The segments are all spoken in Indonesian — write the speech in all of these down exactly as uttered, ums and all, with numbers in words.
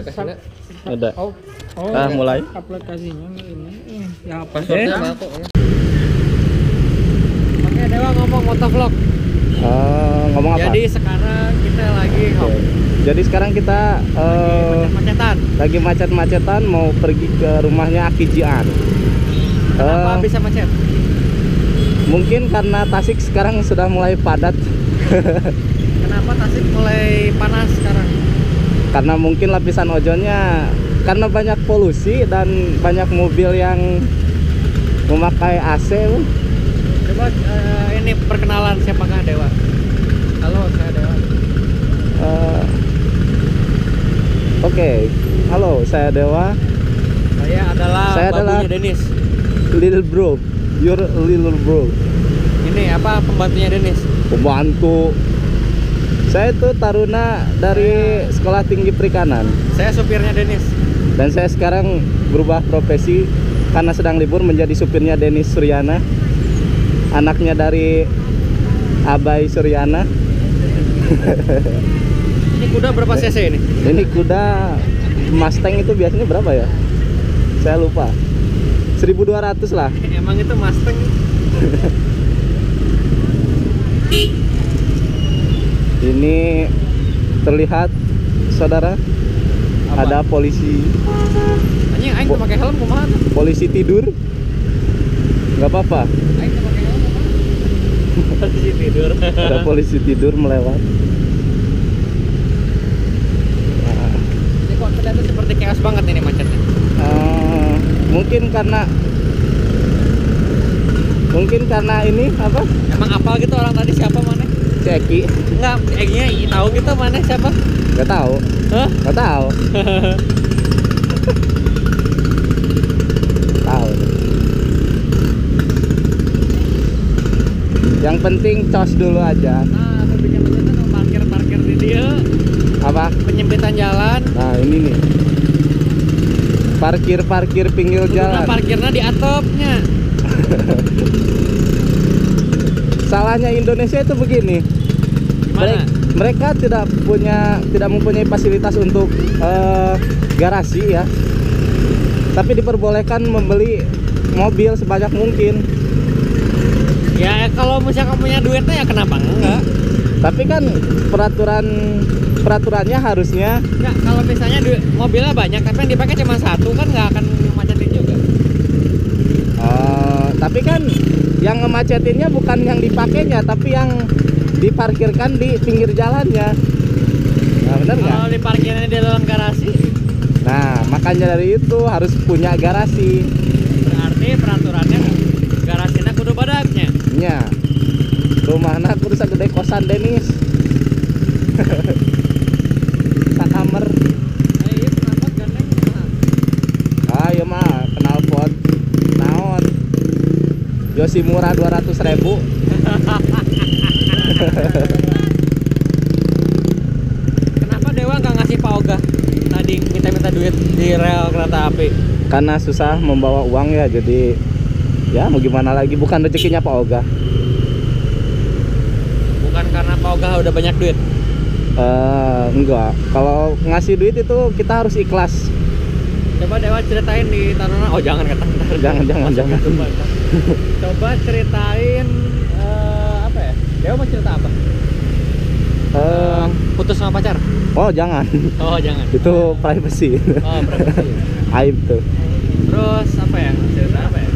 Ada. Oh, oh, nah, mulai. Aplikasinya ini. Ya apa sih? Oke, Dewa ngomong motovlog. Uh, ngomong apa? Jadi sekarang kita lagi okay. Jadi sekarang kita uh, lagi macet-macetan. Lagi macet-macetan mau pergi ke rumahnya Ki Jian. Kenapa uh, bisa macet? Mungkin karena Tasik sekarang sudah mulai padat. Kenapa Tasik mulai panas sekarang? Karena mungkin lapisan ozonnya, karena banyak polusi dan banyak mobil yang memakai A C. Coba uh, ini perkenalan, siapakah Dewa? Halo, saya Dewa. Uh, Oke, okay. Halo, saya Dewa. Saya adalah saya adalah Dennis. Little bro, your little bro. Ini apa pembantunya Dennis? Pembantu. Saya itu Taruna dari saya... Sekolah Tinggi Perikanan. Saya supirnya Dennis. Dan saya sekarang berubah profesi karena sedang libur menjadi supirnya Dennis Suryana. Anaknya dari Abai Suryana. Ini kuda berapa cc ini? Ini kuda Mustang itu biasanya berapa ya? Saya lupa. seribu dua ratus lah. Emang itu Mustang? Ini terlihat saudara apa? Ada polisi. Anjing, aing pakai helm kumaha tuh? Polisi tidur. Enggak apa-apa. Aing pakai helm kumaha? Polisi tidur. Ada polisi tidur melewat. Nah. Ini kok terlihat seperti chaos banget ini macetnya. Uh, mungkin karena mungkin karena ini apa? Emang apal gitu orang tadi siapa mana? Ceki. Enggak, Eki-nya tahu gitu mana siapa? Enggak tahu. Hah? Enggak tahu. Tahu. Yang penting cos dulu aja. Nah, aku bikin macetnya parkir-parkir di dia. Apa? Penyempitan jalan. Nah, ini nih. Parkir-parkir pinggir jalan. Nah, parkirnya di atapnya. Salahnya Indonesia itu begini. Mereka, mereka tidak punya tidak mempunyai fasilitas untuk uh, garasi ya. Tapi diperbolehkan membeli mobil sebanyak mungkin. Ya kalau misalnya kamu punya duitnya ya kenapa enggak? Tapi kan peraturan peraturannya harusnya. Ya kalau misalnya duit, mobilnya banyak tapi yang dipakai cuma satu kan nggak akan macetin juga. Uh, tapi kan yang ngemacetinnya bukan yang dipakainya tapi yang diparkirkan di pinggir jalannya. Nah, benar nggak? Kalau diparkirnya di dalam garasi. Nah, makanya dari itu harus punya garasi. Berarti peraturannya garasinya kudu badaknya. Iya. Rumahna kudu sagede kosan Dennis. Sakamer. Nah, iya kenalpot gandeng. Ah, iya mah kenalpot. Naon? Yosi murah dua ratus ribu. Kenapa Dewa nggak ngasih Pak Ogah tadi minta-minta duit di rel kereta api? Karena susah membawa uang ya, jadi ya mau gimana lagi, bukan rezekinya Pak Ogah. Bukan karena Pak Ogah udah banyak duit? Uh, enggak, kalau ngasih duit itu kita harus ikhlas. Coba Dewa ceritain di Taruna. Oh jangan kata ntar. Jangan jangan jangan. Coba ceritain uh, apa ya? Dewa mau cerita apa? Uh, uh, putus sama pacar? Oh jangan. Oh jangan. Itu oh, privacy. Oh privacy. Aib tuh. Terus apa ya? Cerita apa ya?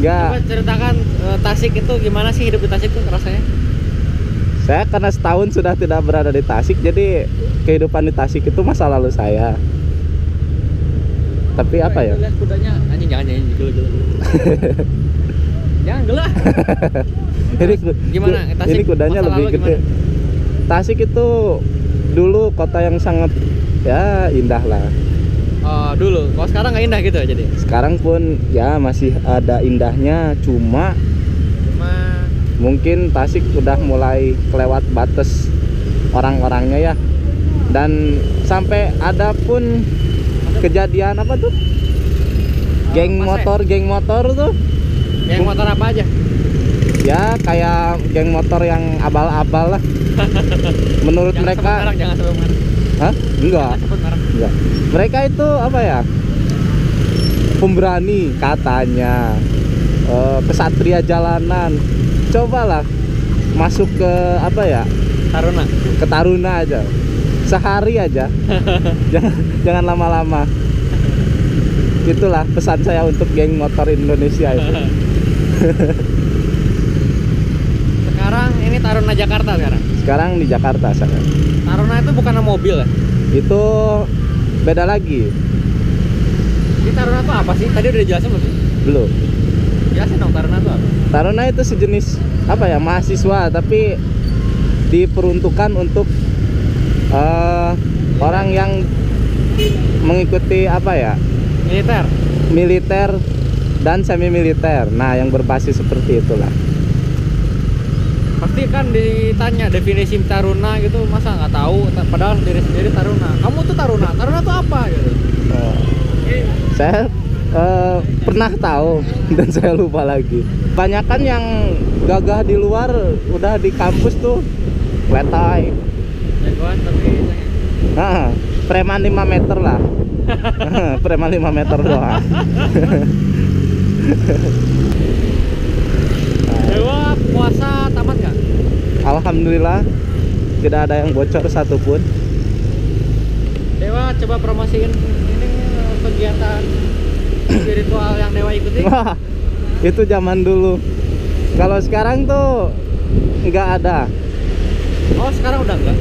Enggak. Coba ceritakan uh, Tasik itu gimana sih, hidup di Tasik tuh rasanya? Saya karena setahun sudah tidak berada di Tasik, jadi kehidupan di Tasik itu masa lalu saya. Tapi oh, apa ya? Lihat kudanya, anjing jangan jangan geleng-geleng. Jangan geleng. Ini gimana? Tasik, ini kudanya lebih gede. Gimana? Tasik itu dulu kota yang sangat ya indah lah. Oh, dulu. Kalau sekarang nggak indah gitu jadi. Sekarang pun ya masih ada indahnya, cuma cuma mungkin Tasik udah mulai kelewat batas orang-orangnya ya. Dan sampai ada pun kejadian apa tuh? Uh, geng mase. motor, geng motor tuh. Geng motor apa aja? Ya, kayak geng motor yang abal-abal lah. Menurut jangan mereka. Sebut merek, jangan sebut merek. Hah? Enggak. Jangan sebut merek. ya. Mereka itu apa ya, pemberani katanya, e, kesatria jalanan. Cobalah masuk ke apa ya, Taruna, ke Taruna aja sehari aja. Jangan jangan lama-lama. Itulah pesan saya untuk geng motor Indonesia itu. Sekarang ini Taruna Jakarta sekarang? Sekarang di Jakarta sekarang. Taruna itu bukan mobil ya? Itu beda lagi. Ini Taruna itu apa sih? Tadi udah dijelasin belum? Belum. Jelasin dong, Taruna itu apa? Taruna itu sejenis apa ya, mahasiswa, tapi diperuntukkan untuk uh, orang yang mengikuti apa ya, militer, militer dan semi militer. Nah, yang berbasis seperti itulah. Pasti kan ditanya definisi Taruna gitu, masa nggak tahu? Padahal diri sendiri Taruna. Kamu tuh Taruna. Taruna tuh apa gitu? Uh, saya uh, pernah tahu dan saya lupa lagi. Banyakan yang gagah di luar udah di kampus tuh wetai. Jagoan tapi nah, preman lima meter lah. Preman lima meter doang. Dewa puasa tamat nggak? Alhamdulillah tidak ada yang bocor satupun. Dewa coba promosiin ini kegiatan spiritual yang Dewa ikuti. Wah, itu zaman dulu. Kalau sekarang tuh nggak ada. Oh, sekarang udah nggak?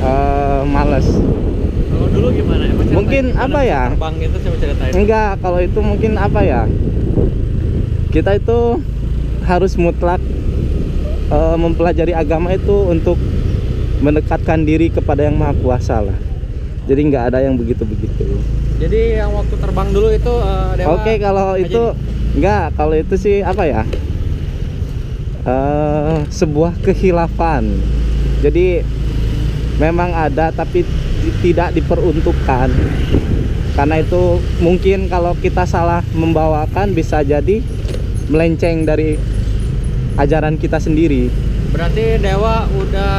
Uh, males. Kalau dulu gimana? Emang mungkin apa ya? Bang itu coba ceritain. Enggak, kalau itu mungkin apa ya? Kita itu harus mutlak uh, mempelajari agama itu untuk mendekatkan diri kepada Yang Maha Kuasa lah. Jadi nggak ada yang begitu-begitu. Jadi yang waktu terbang dulu itu uh, Dewa. Oke, okay, kalau itu enggak, kalau itu sih apa ya? Uh, sebuah kehilafan. Jadi memang ada tapi tidak diperuntukkan. Karena itu mungkin kalau kita salah membawakan bisa jadi melenceng dari ajaran kita sendiri. Berarti Dewa udah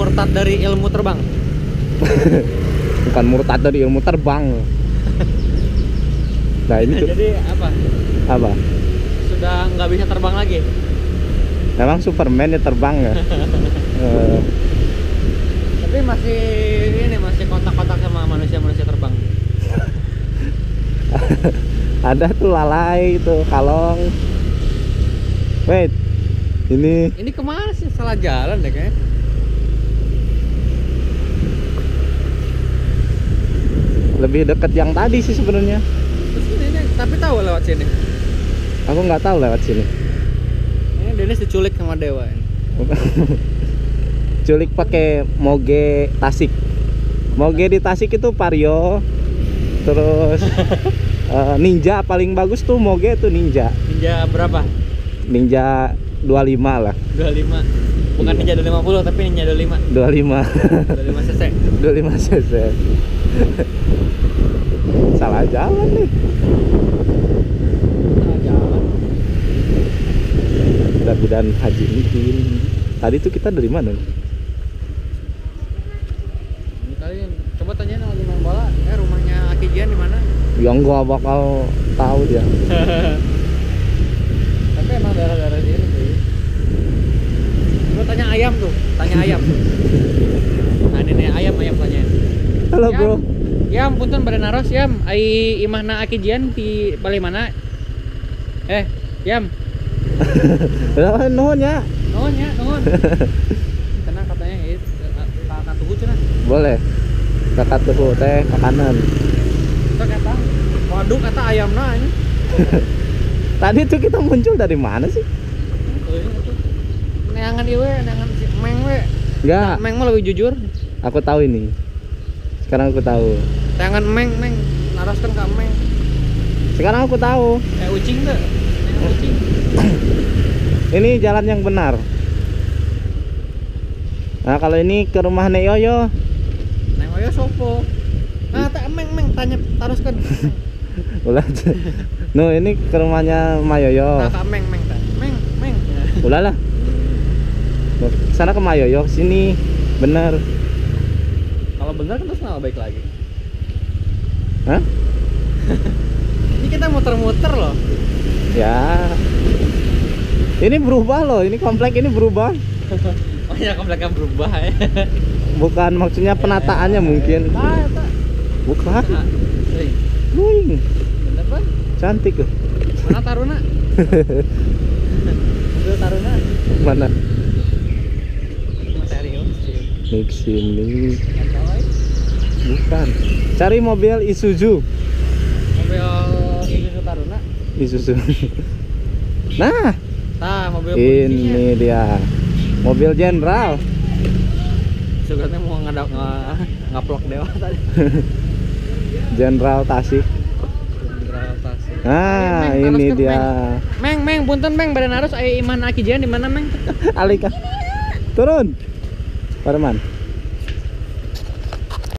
murtad dari ilmu terbang? Bukan murtad dari ilmu terbang. Nah ini jadi apa? Apa? Sudah nggak bisa terbang lagi? Memang Superman ya terbang ya. uh, Tapi masih ini masih kontak-kontak sama manusia-manusia terbang. Ada tuh lalai itu, kalong. Wait, ini. Ini kemana sih? Salah jalan deh kayaknya. Lebih deket yang tadi sih sebenarnya. Tapi tahu lewat sini? Aku nggak tahu lewat sini. Ini Dennis diculik sama Dewa. Culik pakai moge Tasik. Moge di Tasik itu Vario, terus uh, Ninja paling bagus tuh moge itu Ninja. Ninja berapa? Ninja dua puluh lima lah. dua puluh lima. Bukan Ninja dua ratus lima puluh tapi Ninja dua puluh lima. dua puluh lima. dua puluh lima cc. dua puluh lima cc. Salah jalan nih. Salah jalan. Mudah-mudahan haji mungkin. Tadi tuh kita dari mana? Coba tanyain sama Ninong Bala, eh rumahnya Ki Jian di mana? Ya nggak bakal tahu dia. Tapi emang daerah-daerah sini sih. Coba tanya ayam tuh, tanya ayam. Nah ini ayam ayam tanyain. Halo Yam, bro. Yam, punten bade naros Yam, ai imahna Ki Jian di bale mana? Eh, Yam. Lah nuhun ya. Nuhun ya, nuhun. Tenang katanya itu tak tunggu cenah. Boleh. Kakak tuh teh makanan. Kita kata waduh kata ayam nah ini. Tadi tuh kita muncul dari mana sih? Neangan iwe, neangan si Meng we. Enggak. Meng mah lebih jujur. Aku tahu ini. Sekarang aku tahu. Neangan Meng, Meng. Naraskan ka Meng. Sekarang aku tahu. Kayak ucing tuh. Neangan ucing. Ini jalan yang benar. Nah, kalau ini ke rumah Neyoyo. Ayo sopo. Nah, tak emeng emeng tanya taruskan. Ulah. No, ini ke rumahnya Mayoyo. Nah, tak emeng emeng tak. Meng meng. Ulah lah. Sana ke Mayoyo sini. Bener. Kalau bener kan terus nama baik lagi. Hah? Ini kita muter-muter loh. Ya. Ini berubah loh, ini komplek ini berubah. Oh ya, kompleknya berubah ya. Bukan, maksudnya penataannya ya, mungkin. Nah, bukan. Luing. Bener kan? Cantik loh. Mana Taruna? Mobil Taruna? Mana? Sini. Bukan. Cari mobil Isuzu. Mobil Isuzu Taruna. Isuzu. Nah, nah mobil ini dia. Mobil jenderal. Sebenarnya mau ngadap ngaplok dewa tadi. Jenderal Tasik. Jenderal Tasik. Nah, Ay, meng, ini dia. Meng, meng, punten meng, badan arus aya iman Ki Jian di mana meng? Alika. Turun. Parman.